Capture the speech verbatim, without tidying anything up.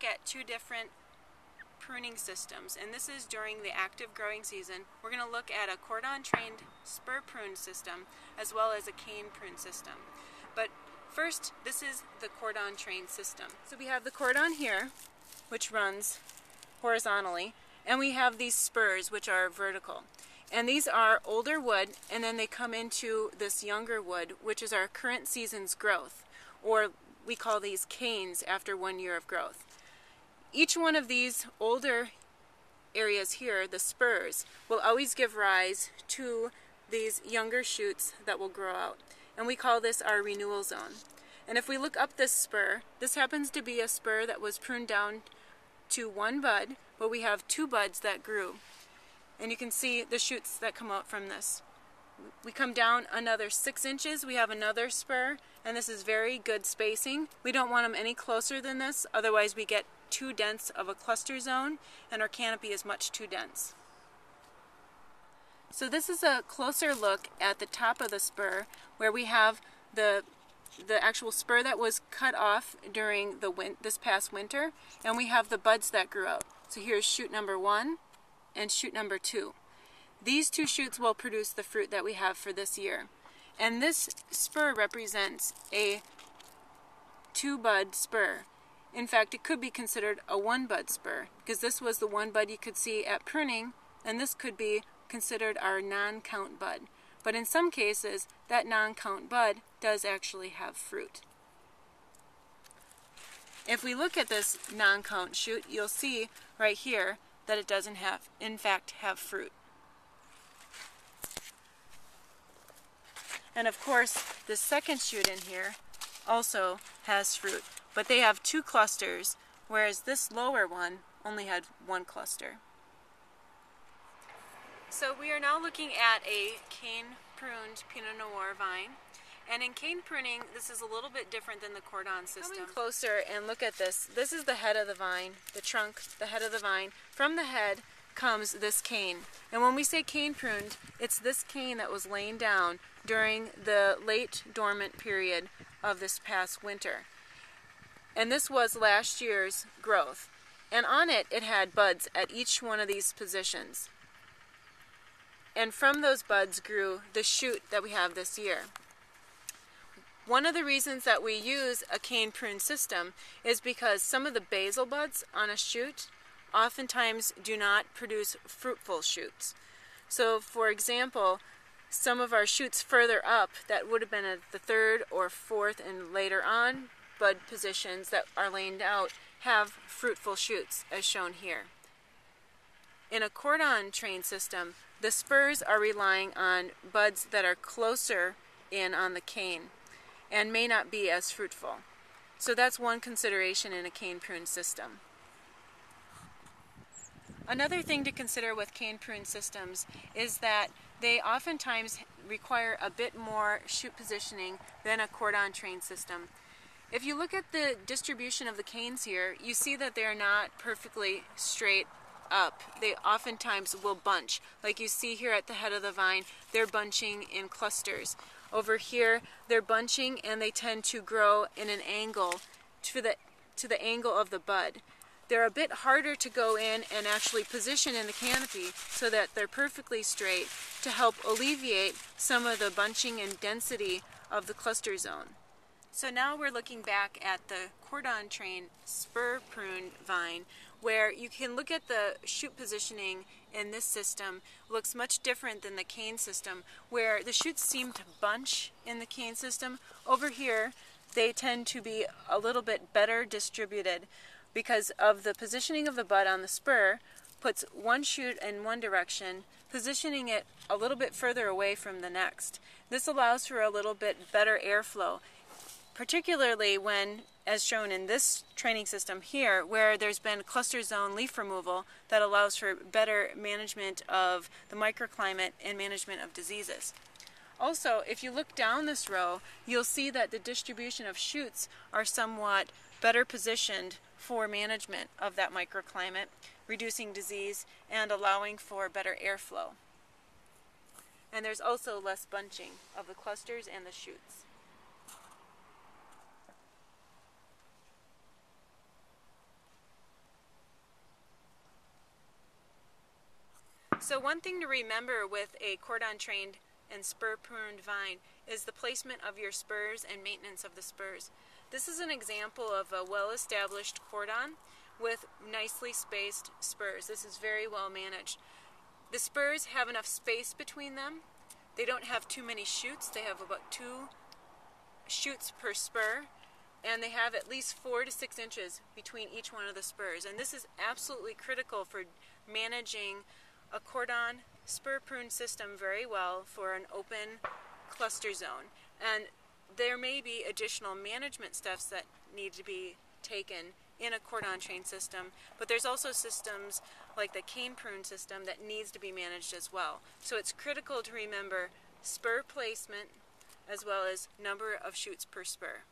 look at two different pruning systems, and this is during the active growing season. We're going to look at a cordon-trained spur prune system as well as a cane prune system. But first, this is the cordon-trained system. So we have the cordon here, which runs horizontally, and we have these spurs, which are vertical. And these are older wood, and then they come into this younger wood, which is our current season's growth, or we call these canes after one year of growth. Each one of these older areas here, the spurs, will always give rise to these younger shoots that will grow out. And we call this our renewal zone. And if we look up this spur, this happens to be a spur that was pruned down to one bud, but we have two buds that grew. And you can see the shoots that come out from this. We come down another six inches, we have another spur, and this is very good spacing. We don't want them any closer than this, otherwise we get too dense of a cluster zone, and our canopy is much too dense. So this is a closer look at the top of the spur, where we have the the actual spur that was cut off during the win this past winter, and we have the buds that grew out. So here's shoot number one and shoot number two. These two shoots will produce the fruit that we have for this year. And this spur represents a two-bud spur. In fact, it could be considered a one-bud spur, because this was the one bud you could see at pruning, and this could be considered our non-count bud. But in some cases, that non-count bud does actually have fruit. If we look at this non-count shoot, you'll see right here that it doesn't have, in fact, have fruit. And of course, the second shoot in here also has fruit, but they have two clusters, whereas this lower one only had one cluster. So we are now looking at a cane-pruned Pinot Noir vine. And in cane pruning, this is a little bit different than the cordon system. Coming closer and look at this. This is the head of the vine, the trunk, the head of the vine. From the head comes this cane. And when we say cane pruned, it's this cane that was laying down during the late dormant period of this past winter. And this was last year's growth. And on it, it had buds at each one of these positions. And from those buds grew the shoot that we have this year. One of the reasons that we use a cane prune system is because some of the basal buds on a shoot oftentimes do not produce fruitful shoots. So for example, some of our shoots further up that would have been at the third or fourth and later on bud positions that are laid out have fruitful shoots as shown here. In a cordon trained system, the spurs are relying on buds that are closer in on the cane and may not be as fruitful. So that's one consideration in a cane prune system. Another thing to consider with cane prune systems is that they oftentimes require a bit more shoot positioning than a cordon trained system. If you look at the distribution of the canes here, you see that they're not perfectly straight up. They oftentimes will bunch. Like you see here at the head of the vine, they're bunching in clusters. Over here, they're bunching and they tend to grow in an angle to the, to the angle of the bud. They're a bit harder to go in and actually position in the canopy so that they're perfectly straight to help alleviate some of the bunching and density of the cluster zone. So now we're looking back at the cordon-trained spur prune vine, where you can look at the shoot positioning in this system. It looks much different than the cane system, where the shoots seem to bunch in the cane system. Over here, they tend to be a little bit better distributed because of the positioning of the bud on the spur, puts one shoot in one direction, positioning it a little bit further away from the next. This allows for a little bit better airflow, particularly when, as shown in this training system here, where there's been cluster zone leaf removal that allows for better management of the microclimate and management of diseases. Also, if you look down this row, you'll see that the distribution of shoots are somewhat better positioned for management of that microclimate, reducing disease and allowing for better airflow. And there's also less bunching of the clusters and the shoots. So one thing to remember with a cordon-trained and spur-pruned vine is the placement of your spurs and maintenance of the spurs. This is an example of a well-established cordon with nicely spaced spurs. This is very well managed. The spurs have enough space between them. They don't have too many shoots. They have about two shoots per spur, and they have at least four to six inches between each one of the spurs. And this is absolutely critical for managing a cordon spur prune system very well for an open cluster zone. And there may be additional management steps that need to be taken in a cordon train system, but there's also systems like the cane prune system that needs to be managed as well. So it's critical to remember spur placement as well as number of shoots per spur.